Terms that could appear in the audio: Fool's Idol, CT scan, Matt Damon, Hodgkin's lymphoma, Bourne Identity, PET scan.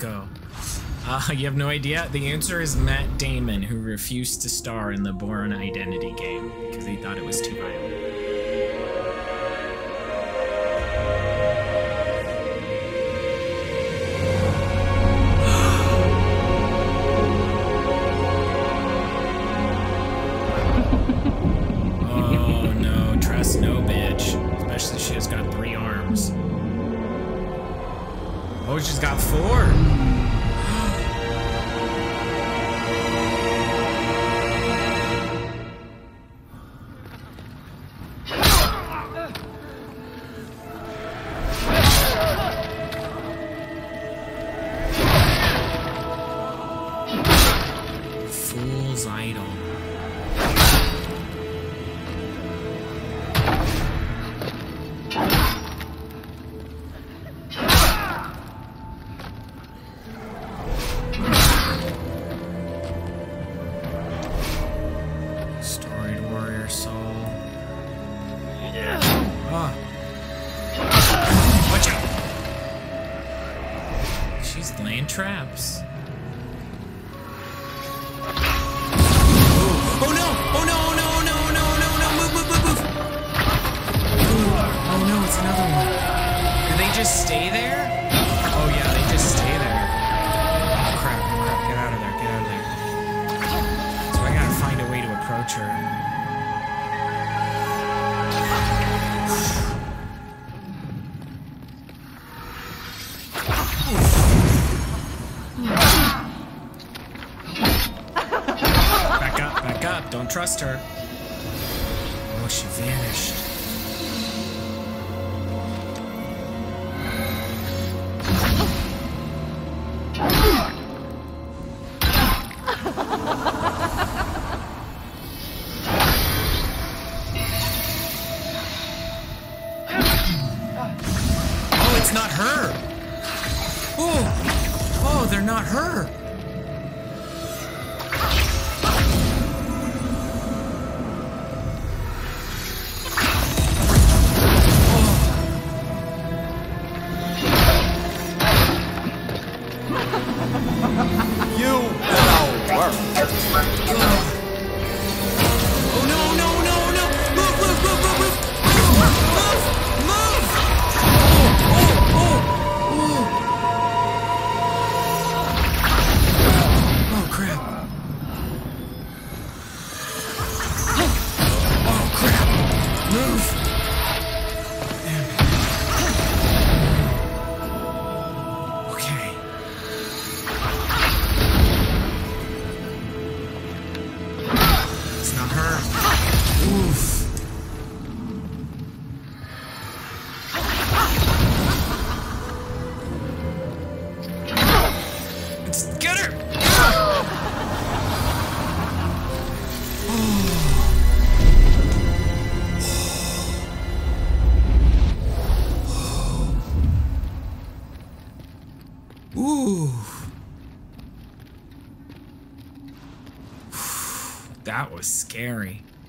go. You have no idea? The answer is Matt Damon, who refused to star in the Bourne Identity game because he thought it was too violent. Fool's Idol. Storied warrior soul. Ah. Watch out! She's laying traps. Just stay there? Oh yeah, they just stay there. Oh crap, crap, get out of there, get out of there. So I gotta find a way to approach her. Back up, don't trust her. Oh, she vanished. It's not her. Oh, oh, they're not her. Oh. You. Oh. Ooh. That was scary.